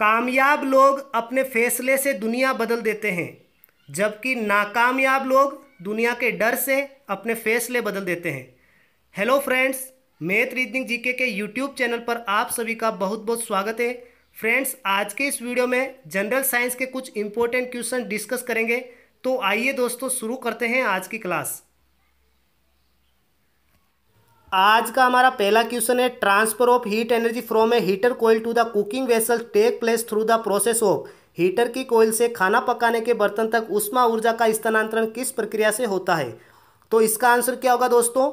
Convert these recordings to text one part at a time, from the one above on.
कामयाब लोग अपने फैसले से दुनिया बदल देते हैं, जबकि नाकामयाब लोग दुनिया के डर से अपने फैसले बदल देते हैं। Hello friends, math reasoning GK के यूट्यूब चैनल पर आप सभी का बहुत बहुत स्वागत है। फ्रेंड्स, आज के इस वीडियो में जनरल साइंस के कुछ इंपॉर्टेंट क्वेश्चन डिस्कस करेंगे। तो आइए दोस्तों, शुरू करते हैं आज की क्लास। आज का हमारा पहला क्वेश्चन है, transfer of heat energy from a heater coil to the cooking vessel take place through the process of. Heater की कोयल से खाना पकाने के बर्तन तक ऊष्मा ऊर्जा का स्थानांतरण किस प्रक्रिया से होता है? तो इसका आंसर क्या होगा दोस्तों?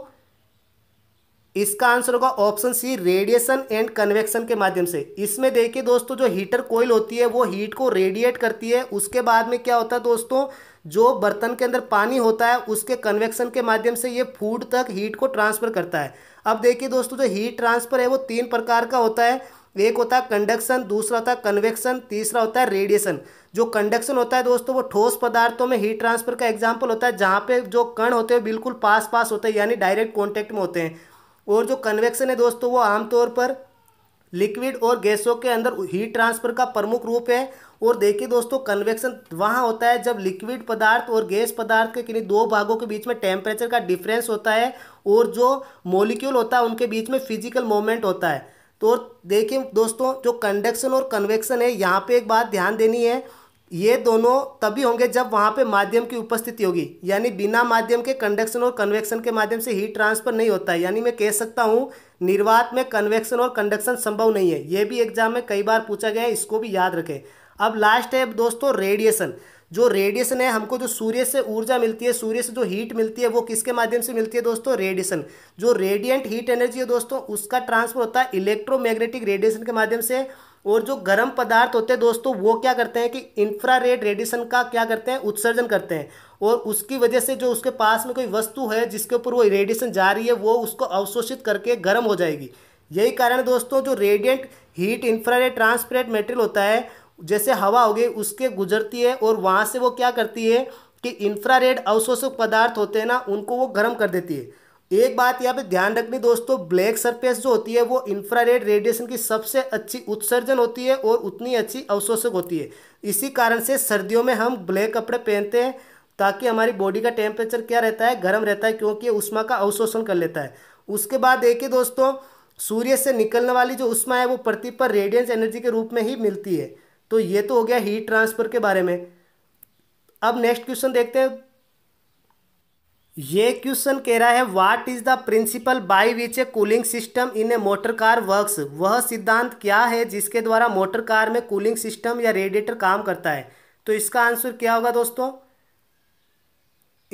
इसका आंसर होगा option C, radiation and convection के माध्यम से। इसमें देखिए दोस्तों, जो हीटर कोयल होती है वो हीट को रेडिएट करती है। उसके बाद में क्या होता है दोस्तों, जो बर्तन के अंदर पानी होता है उसके कन्वेक्शन के माध्यम से ये फूड तक हीट को ट्रांसफ़र करता है। अब देखिए दोस्तों, जो हीट ट्रांसफ़र है वो तीन प्रकार का होता है। एक होता है कंडक्शन, दूसरा होता है कन्वेक्शन, तीसरा होता है रेडिएशन। जो कंडक्शन होता है दोस्तों, वो ठोस पदार्थों में हीट ट्रांसफ़र का एग्जाम्पल होता है, जहाँ पे जो कण होते हैं बिल्कुल पास पास होते हैं, यानी डायरेक्ट कॉन्टैक्ट में होते हैं। और जो कन्वेक्शन है दोस्तों, वो आमतौर पर लिक्विड और गैसों के अंदर हीट ट्रांसफ़र का प्रमुख रूप है। और देखिए दोस्तों, कन्वेक्शन वहाँ होता है जब लिक्विड पदार्थ और गैस पदार्थ के किन्हीं दो भागों के बीच में टेम्परेचर का डिफरेंस होता है और जो मॉलिक्यूल होता है उनके बीच में फिजिकल मूवमेंट होता है। तो देखिए दोस्तों, जो कंडक्शन और कन्वेक्शन है, यहाँ पे एक बात ध्यान देनी है, ये दोनों तभी होंगे जब वहाँ पे माध्यम की उपस्थिति होगी, यानी बिना माध्यम के कंडक्शन और कन्वेक्शन के माध्यम से हीट ट्रांसफर नहीं होता है। यानी मैं कह सकता हूँ निर्वात में कन्वेक्शन और कंडक्शन संभव नहीं है। ये भी एग्जाम में कई बार पूछा गया है, इसको भी याद रखें। अब लास्ट है दोस्तों रेडिएशन। जो रेडिएशन है, हमको जो सूर्य से ऊर्जा मिलती है, सूर्य से जो हीट मिलती है, वो किसके माध्यम से मिलती है दोस्तों? रेडिएशन। जो रेडिएंट हीट एनर्जी है दोस्तों, उसका ट्रांसफर होता है इलेक्ट्रोमैग्नेटिक रेडिएशन के माध्यम से। और जो गर्म पदार्थ होते हैं दोस्तों, वो क्या करते हैं कि इंफ्रारेड रेडिएशन का क्या करते हैं, उत्सर्जन करते हैं। और उसकी वजह से जो उसके पास में कोई वस्तु है जिसके ऊपर वो रेडिएशन जा रही है, वो उसको अवशोषित करके गर्म हो जाएगी। यही कारण दोस्तों, जो radiant heat infrared transparent material होता है, जैसे हवा हो गई, उसके गुजरती है और वहाँ से वो क्या करती है कि इंफ्रारेड अवशोषक पदार्थ होते हैं ना, उनको वो गर्म कर देती है। एक बात यहाँ पे ध्यान रखनी दोस्तों, ब्लैक सरफेस जो होती है वो इंफ्रारेड रेडिएशन की सबसे अच्छी उत्सर्जन होती है और उतनी अच्छी अवशोषक होती है। इसी कारण से सर्दियों में हम ब्लैक कपड़े पहनते हैं, ताकि हमारी बॉडी का टेम्परेचर क्या रहता है, गर्म रहता है, क्योंकि ऊष्मा का अवशोषण कर लेता है। उसके बाद देखिए दोस्तों, सूर्य से निकलने वाली जो ऊष्मा है वो पृथ्वी पर रेडिएंट एनर्जी के रूप में ही मिलती है। तो ये तो हो गया हीट ट्रांसफर के बारे में। अब नेक्स्ट क्वेश्चन देखते हैं। ये क्वेश्चन कह रहा है, what is the principle by which a cooling system in a motor car works. वह सिद्धांत क्या है जिसके द्वारा मोटर कार में कूलिंग सिस्टम या रेडिएटर काम करता है? तो इसका आंसर क्या होगा दोस्तों?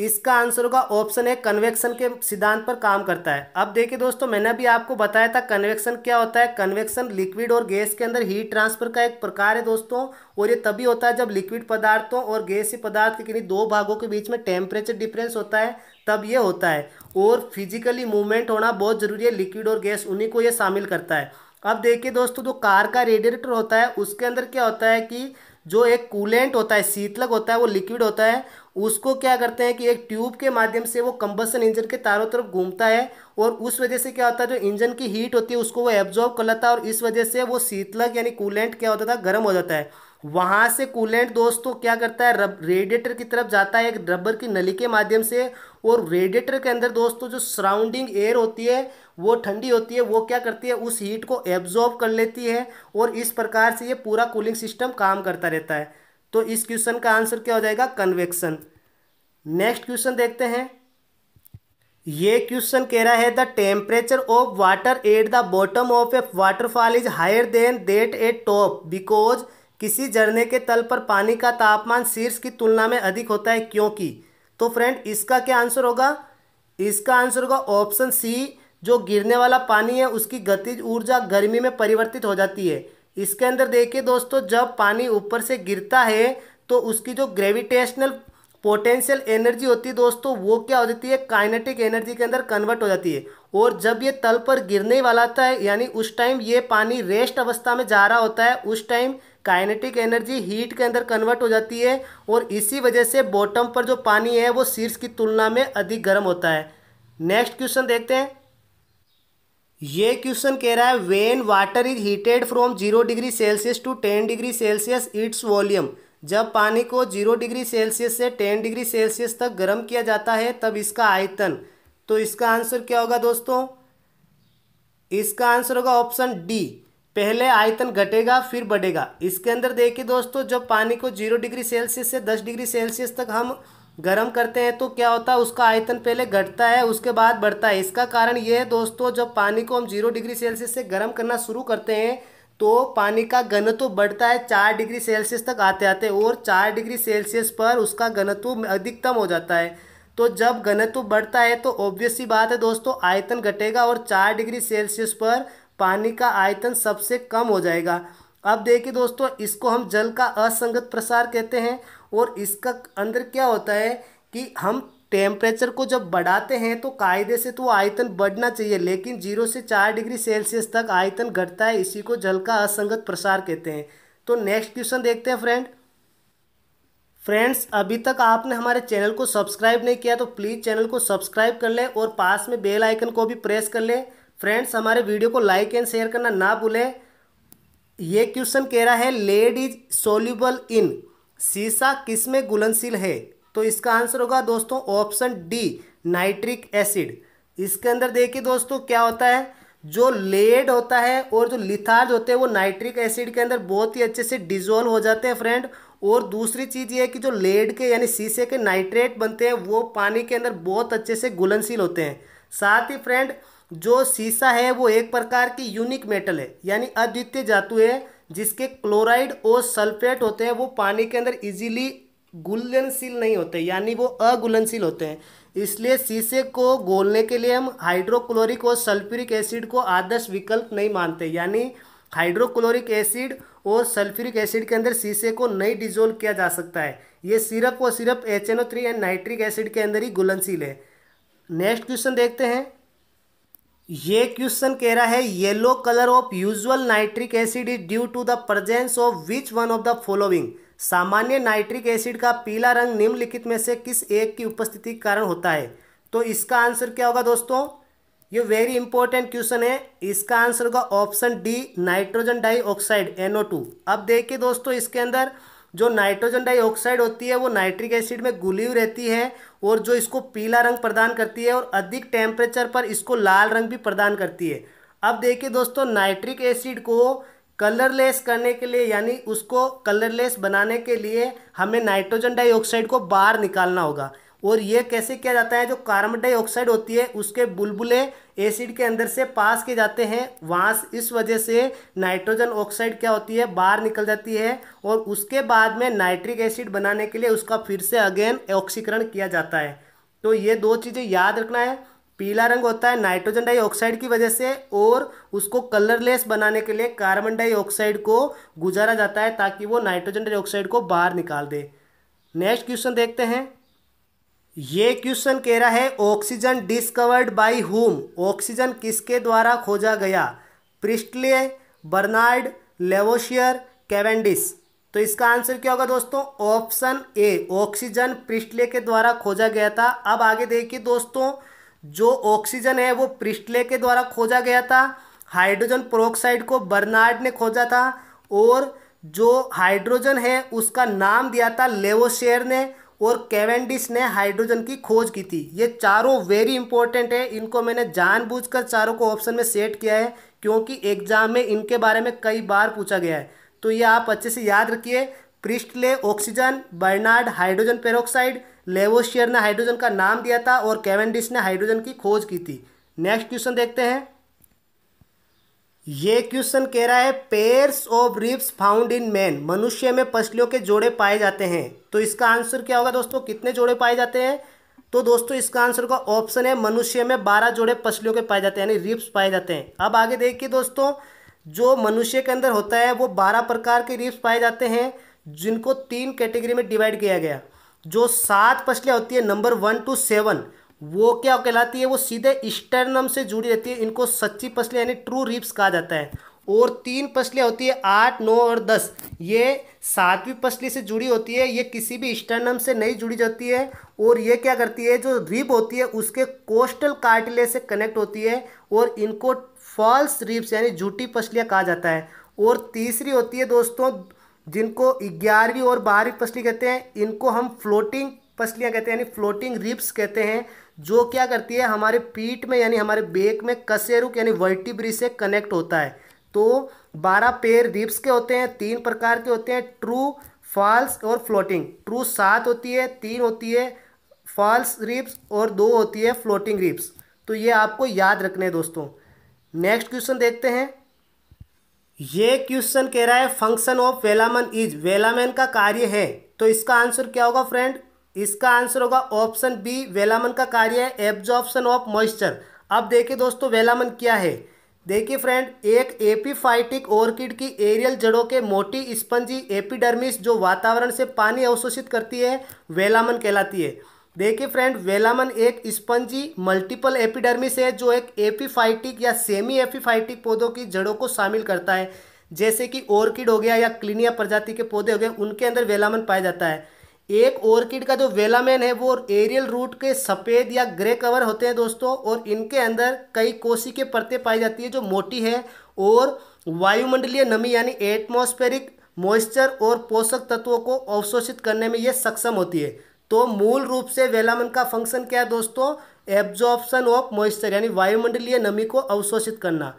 इसका आंसर होगा ऑप्शन ए, कन्वेक्शन के सिद्धांत पर काम करता है। अब देखिए दोस्तों, मैंने अभी आपको बताया था कन्वेक्शन क्या होता है। कन्वेक्शन लिक्विड और गैस के अंदर हीट ट्रांसफर का एक प्रकार है दोस्तों, और ये तभी होता है जब लिक्विड पदार्थों और गैसीय पदार्थ के किन्हीं दो भागों के बीच में टेम्परेचर डिफरेंस होता है, तब ये होता है। और फिजिकली मूवमेंट होना बहुत ज़रूरी है, लिक्विड और गैस उन्हीं को ये शामिल करता है। अब देखिए दोस्तों, जो कार का रेडिएटर होता है उसके अंदर क्या होता है कि जो एक कूलेंट होता है, शीतलक होता है, वो लिक्विड होता है। उसको क्या करते हैं कि एक ट्यूब के माध्यम से वो कंबसन इंजन के चारों तरफ घूमता है, और उस वजह से क्या होता है, जो इंजन की हीट होती है उसको वो एब्जॉर्ब कर लेता है, और इस वजह से वो शीतलक यानी कूलेंट क्या होता था, गर्म हो जाता है। वहाँ से कूलेंट दोस्तों क्या करता है, रेडिएटर की तरफ जाता है एक रबर की नली के माध्यम से। और रेडिएटर के अंदर दोस्तों जो सराउंडिंग एयर होती है वो ठंडी होती है, वो क्या करती है, उस हीट को एब्जॉर्ब कर लेती है, और इस प्रकार से ये पूरा कूलिंग सिस्टम काम करता रहता है। तो इस क्वेश्चन का आंसर क्या हो जाएगा, कन्वेक्शन। नेक्स्ट क्वेश्चन देखते हैं। ये क्वेश्चन कह रहा है, the temperature of water at the bottom of a waterfall is higher than that at top because. किसी झरने के तल पर पानी का तापमान शीर्ष की तुलना में अधिक होता है, क्योंकि। तो फ्रेंड, इसका क्या आंसर होगा? इसका आंसर होगा ऑप्शन सी, जो गिरने वाला पानी है उसकी गतिज ऊर्जा गर्मी में परिवर्तित हो जाती है। इसके अंदर देखिए दोस्तों, जब पानी ऊपर से गिरता है तो उसकी जो ग्रेविटेशनल पोटेंशियल एनर्जी होती है दोस्तों, वो क्या हो जाती है, काइनेटिक एनर्जी के अंदर कन्वर्ट हो जाती है। और जब ये तल पर गिरने वाला होता है, यानी उस टाइम ये पानी रेस्ट अवस्था में जा रहा होता है, उस टाइम काइनेटिक एनर्जी हीट के अंदर कन्वर्ट हो जाती है, और इसी वजह से बॉटम पर जो पानी है वो शीर्ष की तुलना में अधिक गर्म होता है। नेक्स्ट क्वेश्चन देखते हैं। ये क्वेश्चन कह रहा है when water is heated from 0 degree Celsius to 10 degree Celsius its volume. जब पानी को 0 डिग्री सेल्सियस से 10 डिग्री सेल्सियस तक गर्म किया जाता है तब इसका आयतन। तो इसका आंसर क्या होगा दोस्तों? इसका आंसर होगा ऑप्शन डी। पहले आयतन घटेगा फिर बढ़ेगा। इसके अंदर देखिए दोस्तों, जब पानी को 0 डिग्री सेल्सियस से 10 डिग्री सेल्सियस तक हम गर्म करते हैं तो क्या होता है, उसका आयतन पहले घटता है उसके बाद बढ़ता है। इसका कारण यह है दोस्तों, जब पानी को हम 0 डिग्री सेल्सियस से गर्म करना शुरू करते हैं तो पानी का घनत्व बढ़ता है 4 डिग्री सेल्सियस तक आते आते, और 4 डिग्री सेल्सियस पर उसका घनत्व अधिकतम हो जाता है। तो जब घनत्व बढ़ता है तो ऑब्वियस सी बात है दोस्तों आयतन घटेगा, और 4 डिग्री सेल्सियस पर पानी का आयतन सबसे कम हो जाएगा। अब देखिए दोस्तों, इसको हम जल का असंगत प्रसार कहते हैं, और इसका अंदर क्या होता है कि हम टेम्परेचर को जब बढ़ाते हैं तो कायदे से तो आयतन बढ़ना चाहिए, लेकिन 0 से 4 डिग्री सेल्सियस तक आयतन घटता है, इसी को जल का असंगत प्रसार कहते हैं। तो नेक्स्ट क्वेश्चन देखते हैं फ्रेंड्स, अभी तक आपने हमारे चैनल को सब्सक्राइब नहीं किया तो प्लीज़ चैनल को सब्सक्राइब कर लें और पास में बेल आइकन को भी प्रेस कर लें। फ्रेंड्स, हमारे वीडियो को लाइक एंड शेयर करना ना भूलें। ये क्वेश्चन कह रहा है लेड इज सोल्यूबल इन, सीसा किस में घुलनशील है? तो इसका आंसर होगा दोस्तों ऑप्शन डी, नाइट्रिक एसिड। इसके अंदर देखिए दोस्तों क्या होता है, जो लेड होता है और जो लिथार्ज होते हैं वो नाइट्रिक एसिड के अंदर बहुत ही अच्छे से डिजोल्व हो जाते हैं फ्रेंड। और दूसरी चीज़ ये है कि जो लेड के यानी सीसे के नाइट्रेट बनते हैं वो पानी के अंदर बहुत अच्छे से घुलनशील होते हैं। साथ ही फ्रेंड, जो सीसा है वो एक प्रकार की यूनिक मेटल है यानी अद्वितीय धातु है, जिसके क्लोराइड और सल्फेट होते हैं वो पानी के अंदर इजीली घुलनशील नहीं होते, यानी वो अघुलनशील होते हैं। इसलिए सीसे को घोलने के लिए हम हाइड्रोक्लोरिक और सल्फ्यूरिक एसिड को आदर्श विकल्प नहीं मानते, यानी हाइड्रोक्लोरिक एसिड और सल्फ्यूरिक एसिड के अंदर सीसे को नहीं डिजोल्व किया जा सकता है। ये सिर्फ और सिर्फ HNO3 एंड नाइट्रिक एसिड के अंदर ही घुलनशील है। नेक्स्ट क्वेश्चन देखते हैं। ये क्वेश्चन कह रहा है yellow colour of usual nitric acid is due to the presence of which one of the following. सामान्य नाइट्रिक एसिड का पीला रंग निम्नलिखित में से किस एक की उपस्थिति के कारण होता है? तो इसका आंसर क्या होगा दोस्तों, ये वेरी इंपॉर्टेंट क्वेश्चन है। इसका आंसर होगा option D, nitrogen dioxide NO2। अब देखिए दोस्तों, इसके अंदर जो नाइट्रोजन डाइऑक्साइड होती है वो नाइट्रिक एसिड में घुली हुई रहती है, और जो इसको पीला रंग प्रदान करती है, और अधिक टेम्परेचर पर इसको लाल रंग भी प्रदान करती है। अब देखिए दोस्तों, नाइट्रिक एसिड को कलरलेस करने के लिए यानी उसको कलरलेस बनाने के लिए हमें नाइट्रोजन डाइऑक्साइड को बाहर निकालना होगा, और ये कैसे किया जाता है, जो कार्बन डाइऑक्साइड होती है उसके बुलबुले एसिड के अंदर से पास किए जाते हैं, वहाँ इस वजह से नाइट्रोजन ऑक्साइड क्या होती है, बाहर निकल जाती है, और उसके बाद में नाइट्रिक एसिड बनाने के लिए उसका फिर से अगेन ऑक्सीकरण किया जाता है। तो ये दो चीज़ें याद रखना है, पीला रंग होता है नाइट्रोजन डाइऑक्साइड की वजह से, और उसको कलरलेस बनाने के लिए कार्बन डाइऑक्साइड को गुजारा जाता है ताकि वो नाइट्रोजन डाइऑक्साइड को बाहर निकाल दे। नेक्स्ट क्वेश्चन देखते हैं। ये क्वेश्चन कह रहा है oxygen discovered by whom, oxygen किसके द्वारा खोजा गया? Priestley, Bernard, Lavoisier, Cavendish. तो इसका आंसर क्या होगा दोस्तों, ऑप्शन ए, ऑक्सीजन प्रिस्टले के द्वारा खोजा गया था। अब आगे देखिए दोस्तों, जो ऑक्सीजन है वो प्रिस्टले के द्वारा खोजा गया था, हाइड्रोजन पेरोक्साइड को बर्नार्ड ने खोजा था, और जो हाइड्रोजन है उसका नाम दिया था लेवोशियर ने, और कैवेंडिश ने हाइड्रोजन की खोज की थी। ये चारों वेरी इंपॉर्टेंट है, इनको मैंने जानबूझकर चारों को ऑप्शन में सेट किया है क्योंकि एग्जाम में इनके बारे में कई बार पूछा गया है। तो ये आप अच्छे से याद रखिए, Priestley oxygen, Bernard hydrogen peroxide, Lavoisier ने हाइड्रोजन का नाम दिया था, और कैवेंडिश ने हाइड्रोजन की खोज की थी। नेक्स्ट क्वेश्चन देखते हैं। ये क्वेश्चन कह रहा है pairs of ribs found in man, मनुष्य में पसलियों के जोड़े पाए जाते हैं। तो इसका आंसर क्या होगा दोस्तों, कितने जोड़े पाए जाते हैं? तो दोस्तों इसका आंसर का ऑप्शन है, मनुष्य में 12 जोड़े पसलियों के पाए जाते हैं यानी रिब्स पाए जाते हैं। अब आगे देखिए दोस्तों, जो मनुष्य के अंदर होता है वो 12 प्रकार के रिब्स पाए जाते हैं, जिनको 3 कैटेगरी में डिवाइड किया गया। जो 7 पसलियाँ होती है नंबर 1 से 7 वो क्या कहलाती है, वो सीधे स्टर्नम से जुड़ी रहती है, इनको सच्ची पसलियाँ यानी ट्रू रिब्स कहा जाता है। और तीन पसलियाँ होती है 8, 9 और 10, ये सातवीं पसली से जुड़ी होती है, ये किसी भी स्टर्नम से नहीं जुड़ी जाती है। और ये क्या करती है, जो रिब होती है उसके कोस्टल कार्टिलेज से कनेक्ट होती है और इनको फॉल्स रिब्स यानी झूठी पसलियाँ कहा जाता है। और तीसरी होती है दोस्तों, जिनको 11वीं और 12वीं पसली कहते हैं, इनको हम फ्लोटिंग पसलियाँ कहते हैं यानी फ्लोटिंग रिब्स कहते हैं, जो क्या करती है हमारे पीठ में यानी हमारे बेक में कशेरुक यानी वर्टिब्री से कनेक्ट होता है। तो 12 पेयर रिब्स के होते हैं, 3 प्रकार के होते हैं, ट्रू, फॉल्स और फ्लोटिंग। ट्रू 7 होती है, 3 होती है फॉल्स रिब्स और 2 होती है फ्लोटिंग रिब्स। तो ये आपको याद रखने हैं दोस्तों। नेक्स्ट क्वेश्चन देखते हैं। ये क्वेश्चन कह रहा है function of velamen is, velamen का कार्य है। तो इसका आंसर क्या होगा फ्रेंड, इसका आंसर होगा ऑप्शन बी, वेलामन का कार्य है एब्जॉर्प्शन ऑफ मॉइस्चर। अब देखिए दोस्तों वेलामन क्या है। देखिए फ्रेंड, एक एपीफाइटिक ऑर्किड की एरियल जड़ों के मोटी स्पंजी एपिडर्मिस जो वातावरण से पानी अवशोषित करती है वेलामन कहलाती है। देखिए फ्रेंड, वेलामन एक स्पंजी मल्टीपल एपिडर्मिस है जो एक एपीफाइटिक या सेमी एपीफाइटिक पौधों की जड़ों को शामिल करता है, जैसे कि ऑर्किड हो गया या क्लिनिया प्रजाति के पौधे हो गए, उनके अंदर वेलामन पाया जाता है। एक ऑर्किड का जो वेलामेन है वो एरियल रूट के सफ़ेद या ग्रे कवर होते हैं दोस्तों, और इनके अंदर कई कोशिकीय के परतें पाई जाती है जो मोटी है और वायुमंडलीय नमी यानी एटमॉस्फेरिक मॉइस्चर और पोषक तत्वों को अवशोषित करने में ये सक्षम होती है। तो मूल रूप से वेलामन का फंक्शन क्या है दोस्तों, एब्जॉर्प्शन ऑफ मॉइस्चर यानी वायुमंडलीय नमी को अवशोषित करना।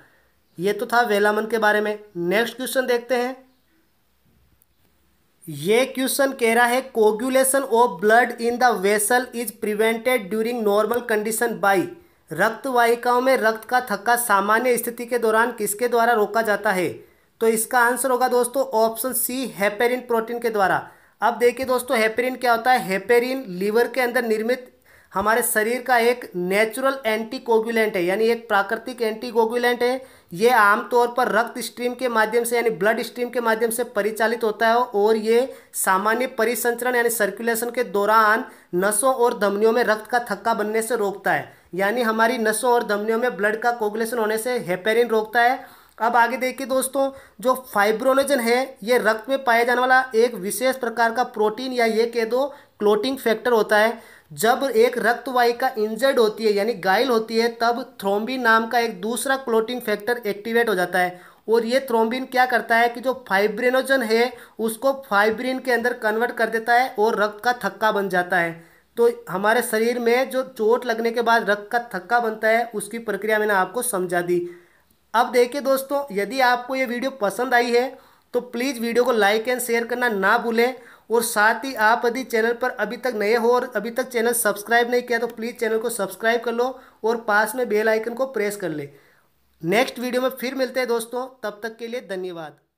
ये तो था वेलामन के बारे में। नेक्स्ट क्वेश्चन देखते हैं। ये क्वेश्चन कह रहा है coagulation of blood in the vessel is prevented during normal condition by, रक्त वाहिकाओं में रक्त का थक्का सामान्य स्थिति के दौरान किसके द्वारा रोका जाता है। तो इसका आंसर होगा दोस्तों ऑप्शन सी, हेपेरिन प्रोटीन के द्वारा। अब देखिए दोस्तों हेपेरिन क्या होता है। हेपेरिन लीवर के अंदर निर्मित हमारे शरीर का एक नेचुरल एंटीकोगुलेंट है यानी एक प्राकृतिक एंटीकोगुलेंट है। ये आमतौर पर रक्त स्ट्रीम के माध्यम से यानी ब्लड स्ट्रीम के माध्यम से परिचालित होता है और ये सामान्य परिसंचरण यानी सर्कुलेशन के दौरान नसों और धमनियों में रक्त का थक्का बनने से रोकता है, यानी हमारी नसों और धमनियों में ब्लड का कोगुलेशन होने से हेपेरिन रोकता है। अब आगे देखिए दोस्तों, जो फाइब्रोनेजन है ये रक्त में पाया जाने वाला एक विशेष प्रकार का प्रोटीन या ये कह दो क्लोटिंग फैक्टर होता है। जब एक रक्तवाहिका इंजर्ड होती है यानी घायल होती है तब थ्रोम्बिन नाम का एक दूसरा क्लोटिंग फैक्टर एक्टिवेट हो जाता है, और ये थ्रोम्बिन क्या करता है कि जो फाइब्रिनोजन है उसको फाइब्रिन के अंदर कन्वर्ट कर देता है और रक्त का थक्का बन जाता है। तो हमारे शरीर में जो चोट लगने के बाद रक्त का थक्का बनता है उसकी प्रक्रिया मैंने आपको समझा दी। अब देखिए दोस्तों, यदि आपको ये वीडियो पसंद आई है तो प्लीज़ वीडियो को लाइक एंड शेयर करना ना भूलें, और साथ ही आप यदि चैनल पर अभी तक नए हो और अभी तक चैनल सब्सक्राइब नहीं किया तो प्लीज़ चैनल को सब्सक्राइब कर लो और पास में बेल आइकन को प्रेस कर ले। नेक्स्ट वीडियो में फिर मिलते हैं दोस्तों, तब तक के लिए धन्यवाद।